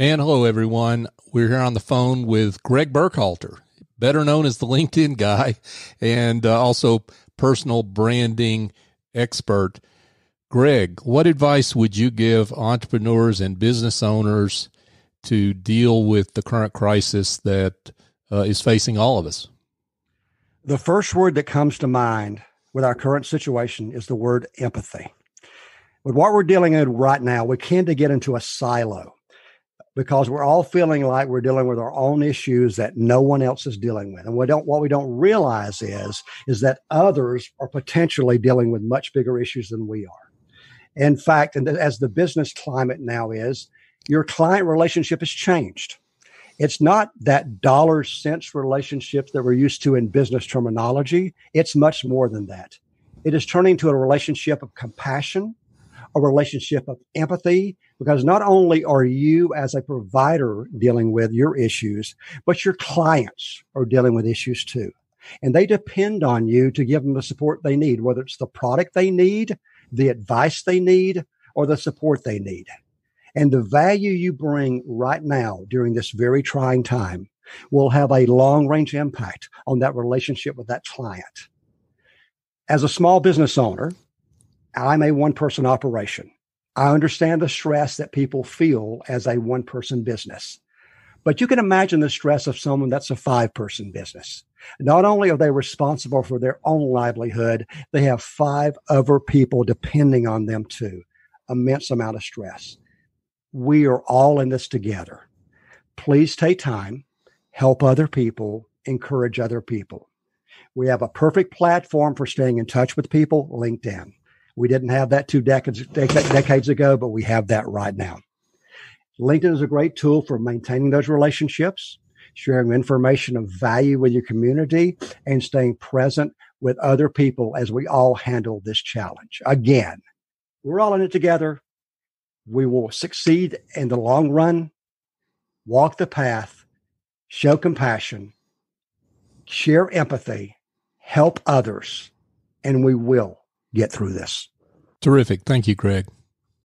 And hello, everyone. We're here on the phone with Gregg Burkhalter, better known as the LinkedIn guy and also personal branding expert. Gregg, what advice would you give entrepreneurs and business owners to deal with the current crisis that is facing all of us? The first word that comes to mind with our current situation is the word empathy. With what we're dealing with right now, we tend to get into a silo, because we're all feeling like we're dealing with our own issues that no one else is dealing with. And what we don't realize is that others are potentially dealing with much bigger issues than we are. In fact, and as the business climate now is, your client relationship has changed. It's not that dollar cents relationship that we're used to in business terminology. It's much more than that. It is turning to a relationship of compassion, a relationship of empathy, because not only are you as a provider dealing with your issues, but your clients are dealing with issues too. And they depend on you to give them the support they need, whether it's the product they need, the advice they need, or the support they need. And the value you bring right now during this very trying time will have a long-range impact on that relationship with that client. As a small business owner, I'm a one-person operation. I understand the stress that people feel as a one-person business. But you can imagine the stress of someone that's a five-person business. Not only are they responsible for their own livelihood, they have five other people depending on them too. Immense amount of stress. We are all in this together. Please take time, help other people, encourage other people. We have a perfect platform for staying in touch with people, LinkedIn. We didn't have that two decades ago, but we have that right now. LinkedIn is a great tool for maintaining those relationships, sharing information of value with your community, and staying present with other people as we all handle this challenge. Again, we're all in it together. We will succeed in the long run. Walk the path, show compassion, share empathy, help others, and we will get through this. Terrific. Thank you, Gregg.